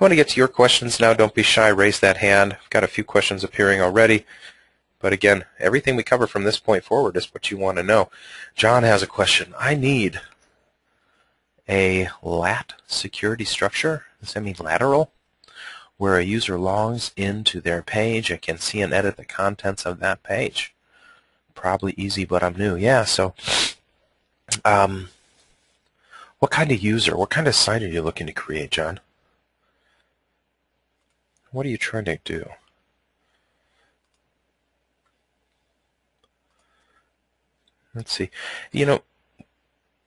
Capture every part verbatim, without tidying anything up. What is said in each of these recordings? I want to get to your questions now. Don't be shy. Raise that hand. I've got a few questions appearing already. But again, everything we cover from this point forward is what you want to know. John has a question. I need a lat security structure. Does that mean lateral? Where a user logs into their page and can see and edit the contents of that page. Probably easy, but I'm new. Yeah, so um, what kind of user, what kind of site are you looking to create, John? What are you trying to do? Let's see. You know,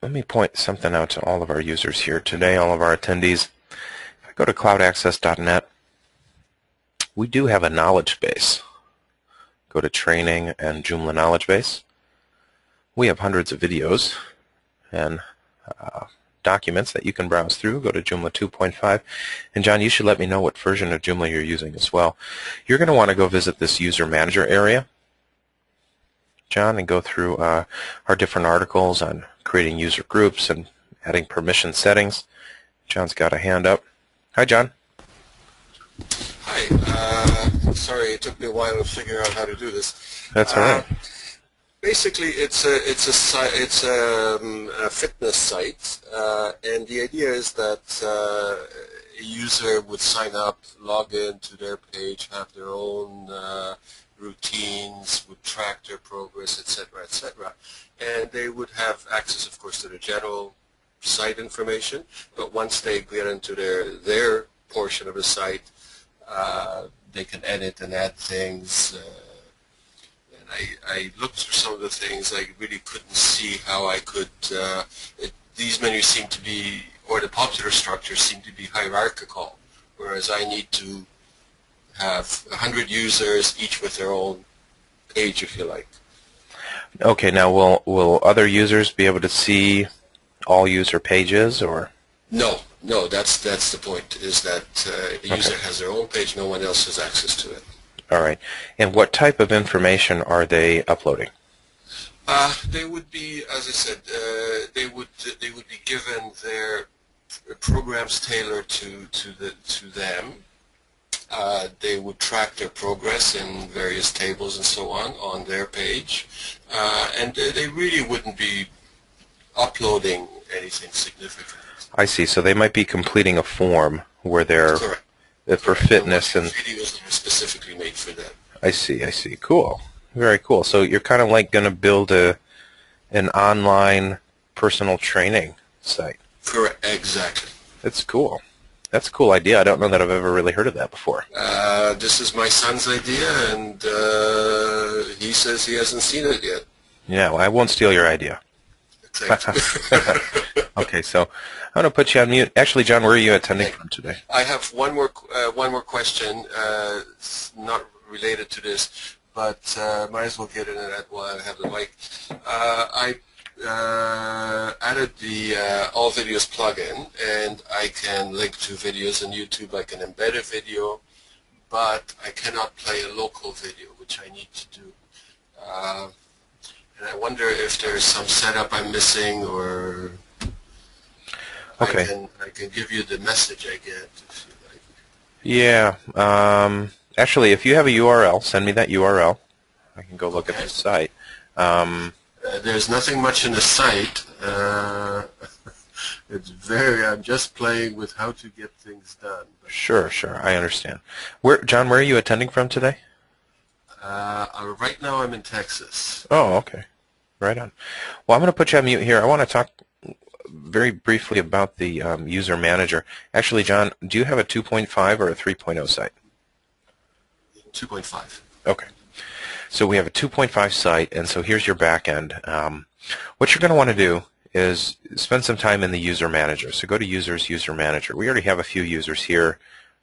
let me point something out to all of our users here today, all of our attendees. If I go to cloud access dot net, we do have a knowledge base. Go to training and Joomla knowledge base. We have hundreds of videos and uh, documents that you can browse through. Go to Joomla two point five. And John, you should let me know what version of Joomla you're using as well. You're going to want to go visit this user manager area, John, and go through uh, our different articles on creating user groups and adding permission settings. John's got a hand up. Hi, John. Hi. Uh, sorry, it took me a while to figure out how to do this. That's all right. Uh, Basically, it's a it's a it's a, um, a fitness site, uh, and the idea is that uh, a user would sign up, log in to their page, have their own uh, routines, would track their progress, et cetera, et cetera, and they would have access, of course, to the general site information. But once they get into their their portion of the site, uh, they can edit and add things. Uh, I, I looked through some of the things. I really couldn't see how I could, uh, it, these menus seem to be, or the popular structures seem to be hierarchical, whereas I need to have one hundred users, each with their own page, if you like. Okay, now will, will other users be able to see all user pages, or? No, no, that's, that's the point, is that uh, the user has their own page, no one else has access to it. All right. And what type of information are they uploading? Uh, they would be, as I said, uh, they would they would be given their programs tailored to to the to them. Uh, they would track their progress in various tables and so on on their page, uh, and they really wouldn't be uploading anything significant. I see. So they might be completing a form where they're. Correct. For fitness and videos are specifically made for that. I see, I see. Cool. Very cool. So you're kind of like going to build a an online personal training site. Correct. Exactly. That's cool. That's a cool idea. I don't know that I've ever really heard of that before. Uh, this is my son's idea, and uh, he says he hasn't seen it yet. Yeah, well, I won't steal your idea. Okay, so I'm going to put you on mute. Actually, John, where are you attending from today? I have one more uh, one more question, uh, not related to this, but uh, might as well get into that while I have the mic. Uh, I uh, added the uh, All Videos plugin, and I can link to videos on YouTube. I can embed a video, but I cannot play a local video, which I need to do. Uh, And I wonder if there's some setup I'm missing, or okay. I can I can give you the message I get. If you like. Yeah. Um, actually, if you have a U R L, send me that U R L. I can go look okay. at the site. Um, uh, there's nothing much in the site. Uh, it's very. I'm just playing with how to get things done. Sure, sure. I understand. Where, John? Where are you attending from today? Uh, right now, I'm in Texas. Oh, okay. Right on. Well, I'm going to put you on mute here. I want to talk very briefly about the um, user manager. Actually, John, do you have a two point five or a three point oh site? two point five. Okay. So we have a two point five site, and so here's your back end. Um, what you're going to want to do is spend some time in the user manager. So go to users, user manager. We already have a few users here.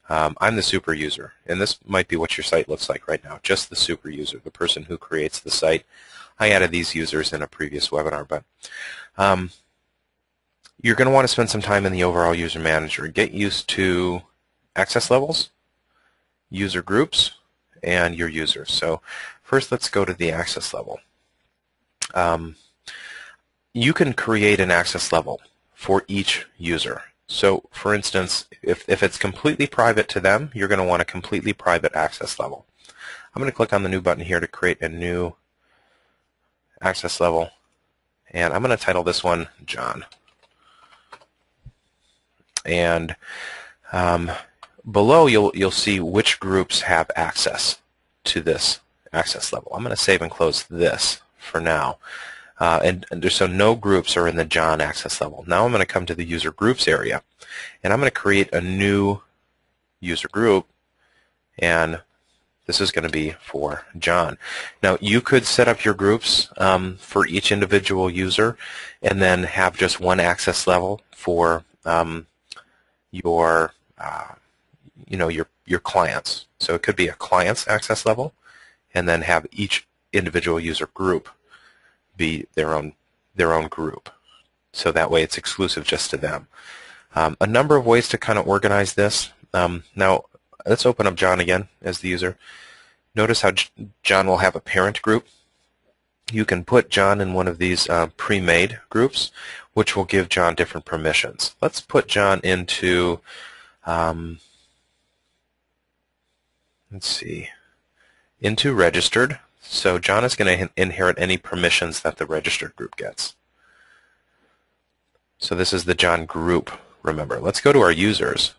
Um, I'm the super user, and this might be what your site looks like right now, just the super user, the person who creates the site. I added these users in a previous webinar, but um, you're going to want to spend some time in the overall user manager. Get used to access levels, user groups, and your users. So first let's go to the access level. Um, you can create an access level for each user. So for instance, if, if it's completely private to them, you're going to want a completely private access level. I'm going to click on the new button here to create a new access level, and I'm going to title this one John. And um, below you'll, you'll see which groups have access to this access level. I'm going to save and close this for now. Uh, and, and there's, so no groups are in the John access level. Now I'm going to come to the user groups area, and I'm going to create a new user group, and this is going to be for John. Now you could set up your groups um, for each individual user and then have just one access level for um, your uh, you know, your your clients. So it could be a client's access level, and then have each individual user group be their own their own group. So that way it's exclusive just to them. Um, a number of ways to kind of organize this. Um, now let's open up John again as the user. Notice how John will have a parent group. You can put John in one of these uh, pre-made groups, which will give John different permissions. Let's put John into, um, let's see, into registered. So John is going to inherit any permissions that the registered group gets. So this is the John group, remember. Let's go to our users,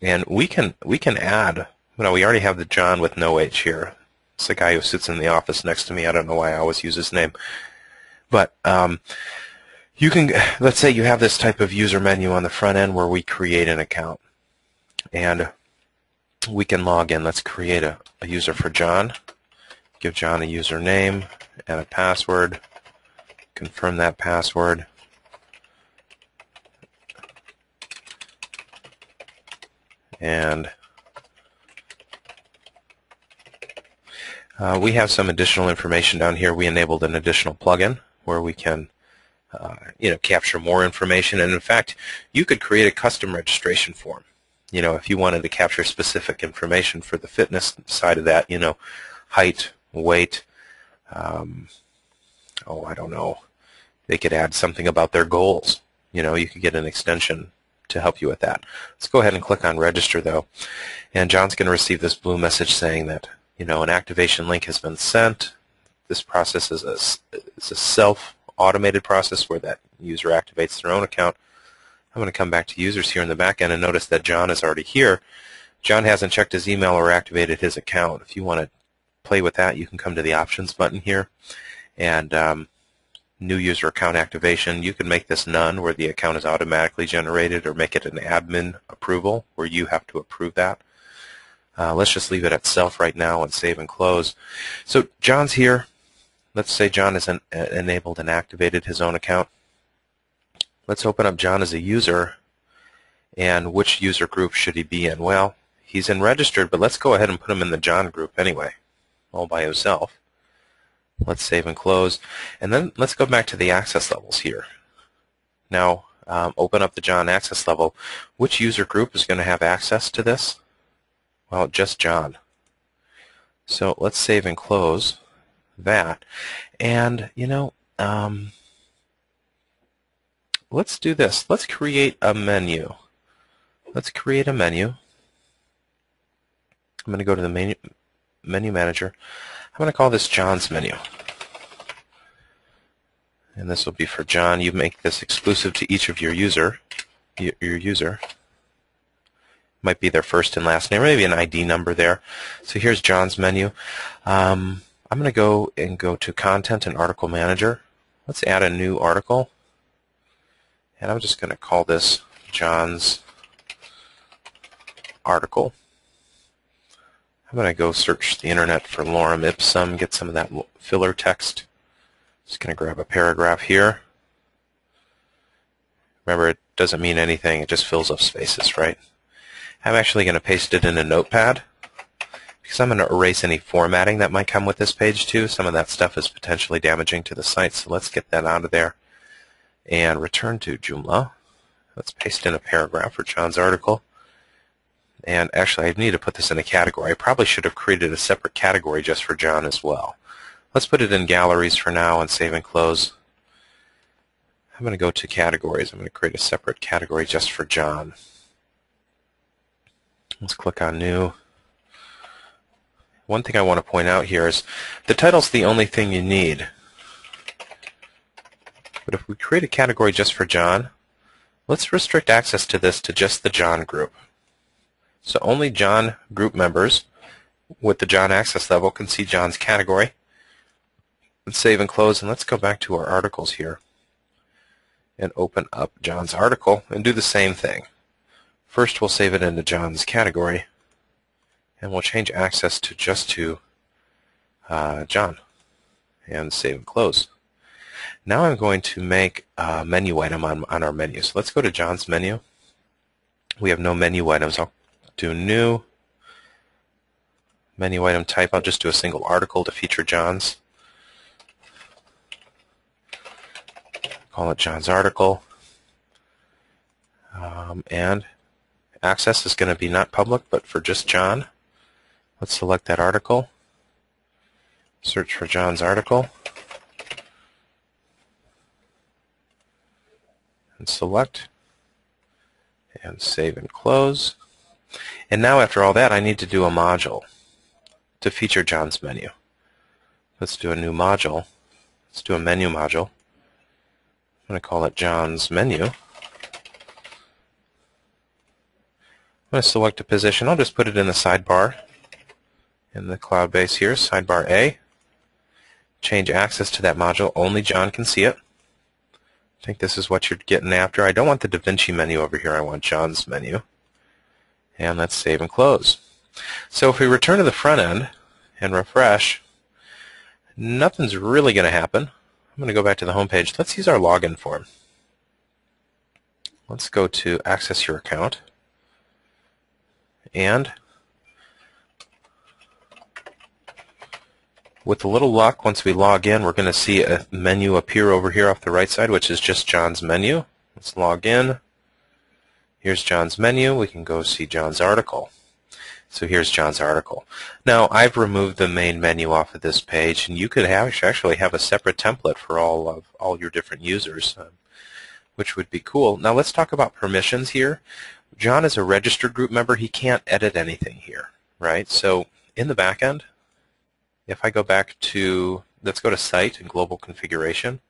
and we can we can add, well, we already have the John with no H here. It's the guy who sits in the office next to me. I don't know why I always use his name. But um, you can, let's say you have this type of user menu on the front end where we create an account, and we can log in. Let's create a, a user for John. Give John a username and a password, confirm that password, and uh, we have some additional information down here. We enabled an additional plugin where we can uh, you know, capture more information, and in fact you could create a custom registration form, you know, if you wanted to capture specific information for the fitness side of that, you know, height, weight, um, oh, I don't know, they could add something about their goals. You know, you could get an extension to help you with that. Let's go ahead and click on register though, and John's going to receive this blue message saying that, you know, an activation link has been sent. This process is a, is a self-automated process where that user activates their own account. I'm going to come back to users here in the back end and notice that John is already here. John hasn't checked his email or activated his account. If you want to play with that, you can come to the options button here, and um, new user account activation. You can make this none, where the account is automatically generated, or make it an admin approval where you have to approve that. Uh, let's just leave it at self right now and save and close. So John's here. Let's say John has en enabled and activated his own account. Let's open up John as a user, and which user group should he be in? Well, he's in registered, but let's go ahead and put him in the John group anyway, all by himself. Let's save and close, and then let's go back to the access levels here. Now um, open up the John access level. Which user group is going to have access to this? Well, just John. So let's save and close that, and you know, um, let's do this. Let's create a menu. Let's create a menu. I'm going to go to the menu menu manager. I'm going to call this John's menu, and this will be for John. You make this exclusive to each of your user your user might be their first and last name, maybe an I D number there. So here's John's menu. um, I'm going to go and go to content and article manager. Let's add a new article, and I'm just going to call this John's article. I'm going to go search the internet for lorem ipsum, get some of that filler text. Just going to grab a paragraph here. Remember, it doesn't mean anything, it just fills up spaces, right? I'm actually going to paste it in a notepad, because I'm going to erase any formatting that might come with this page too. Some of that stuff is potentially damaging to the site, so let's get that out of there and return to Joomla. Let's paste in a paragraph for John's article. And actually, I need to put this in a category. I probably should have created a separate category just for John as well. Let's put it in galleries for now and save and close. I'm going to go to categories. I'm going to create a separate category just for John. Let's click on new. One thing I want to point out here is the title's the only thing you need. But if we create a category just for John, let's restrict access to this to just the John group. So only John group members with the John access level can see John's category. Let's save and close, and let's go back to our articles here and open up John's article and do the same thing. First, we'll save it into John's category, and we'll change access to just to uh, John, and save and close. Now I'm going to make a menu item on, on our menu. So let's go to John's menu. We have no menu items. I'll do new menu item type. I'll just do a single article to feature John's. Call it John's article. Um, and access is going to be not public, but for just John. Let's select that article. Search for John's article. And select and save and close. And now after all that, I need to do a module to feature John's menu. Let's do a new module. Let's do a menu module. I'm going to call it John's menu. I'm going to select a position. I'll just put it in the sidebar in the cloud base here, sidebar A. Change access to that module. Only John can see it. I think this is what you're getting after. I don't want the DaVinci menu over here. I want John's menu. And let's save and close. So if we return to the front end and refresh, nothing's really going to happen. I'm going to go back to the home page. Let's use our login form. Let's go to access your account. And with a little luck, once we log in, we're going to see a menu appear over here off the right side, which is just John's menu. Let's log in. Here's John's menu. We can go see John's article. So here's John's article. Now, I've removed the main menu off of this page, and you could have, actually have a separate template for all of all your different users, um, which would be cool. Now, let's talk about permissions here. John is a registered group member. He can't edit anything here, right? So in the back end, if I go back to, let's go to Site and Global Configuration,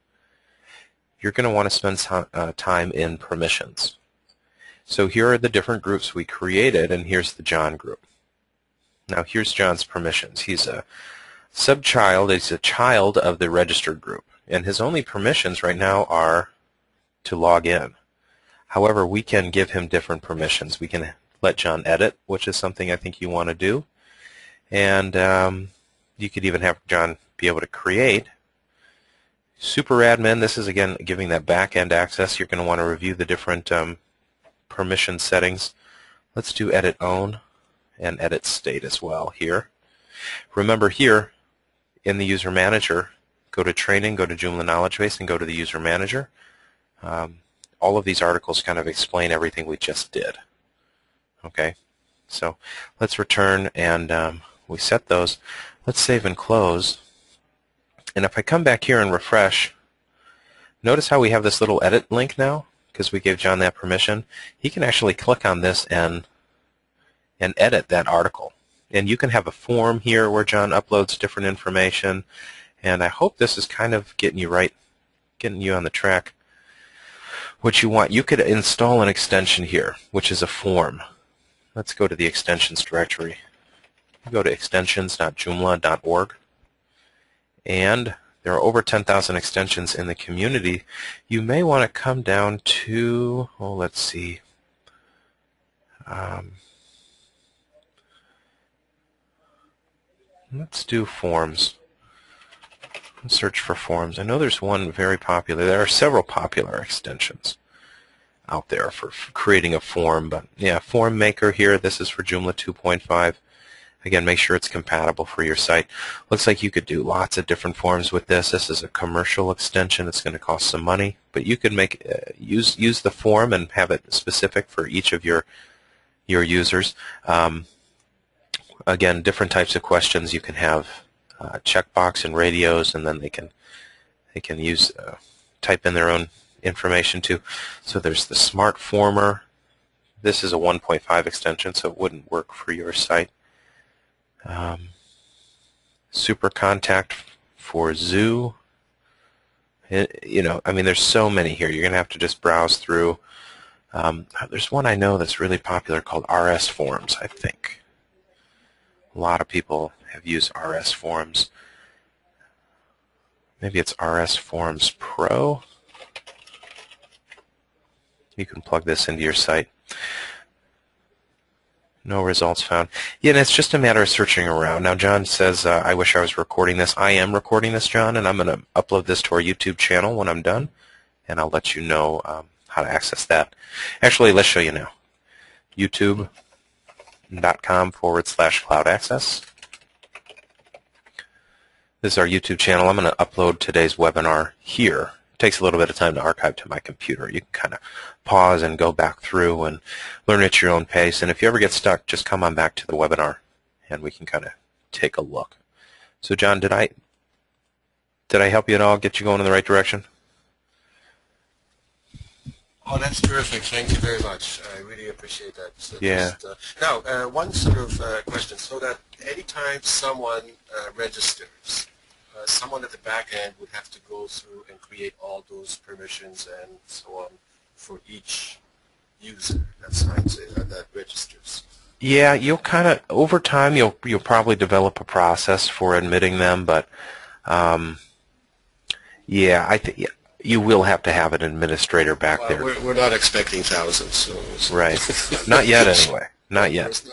you're going to want to spend uh, time in Permissions. So here are the different groups we created, and here's the John group. Now here's John's permissions. He's a subchild, he's a child of the registered group, and his only permissions right now are to log in. However, we can give him different permissions. We can let John edit, which is something I think you want to do, and um, you could even have John be able to create. Super admin, this is again giving that back-end access. You're going to want to review the different um, permission settings. Let's do edit own and edit state as well here. Remember here in the user manager, go to training, go to Joomla knowledge base, and go to the user manager. Um, all of these articles kind of explain everything we just did. Okay, so let's return and um, we set those. Let's save and close. And if I come back here and refresh, notice how we have this little edit link now, because we gave John that permission. He can actually click on this and, and edit that article. And you can have a form here where John uploads different information. And I hope this is kind of getting you right, getting you on the track. What you want, you could install an extension here, which is a form. Let's go to the extensions directory. Go to extensions dot joomla dot org, and there are over ten thousand extensions in the community. You may want to come down to, oh, let's see, um, let's do forms. Let's search for forms. I know there's one very popular. There are several popular extensions out there for, for creating a form, but yeah, form maker here. This is for Joomla two point five. Again, make sure it's compatible for your site. Looks like you could do lots of different forms with this. This is a commercial extension. It's going to cost some money, but you could make uh, use use the form and have it specific for each of your your users. Um, again, different types of questions. You can have uh, checkbox and radios, and then they can they can use uh, type in their own information too. So there's the Smart Former. This is a one point five extension, so it wouldn't work for your site. Um, Super Contact for Zoo. You know, I mean, there's so many here. You're going to have to just browse through. Um, there's one I know that's really popular called R S Forms, I think. A lot of people have used R S Forms. Maybe it's R S Forms Pro. You can plug this into your site. No results found. Yeah, and it's just a matter of searching around. Now, John says, uh, I wish I was recording this. I am recording this, John, and I'm going to upload this to our YouTube channel when I'm done, and I'll let you know um, how to access that. Actually, let's show you now. YouTube.com forward slash cloud access. This is our YouTube channel. I'm going to upload today's webinar here. It takes a little bit of time to archive to my computer. You can kind of pause and go back through and learn at your own pace. And if you ever get stuck, just come on back to the webinar, and we can kind of take a look. So, John, did I did I help you at all? Get you going in the right direction? Oh, that's terrific. Thank you very much. I really appreciate that. So yeah. Just, uh, now, uh, one sort of uh, question. So that anytime someone uh, registers, Uh, someone at the back end would have to go through and create all those permissions and so on for each user that signs in and that registers. Yeah, you'll kind of over time you'll you'll probably develop a process for admitting them, but um, yeah, I think you will have to have an administrator back well, there. We're, we're not expecting thousands, so, so. Right? Not yet, anyway. Not yet.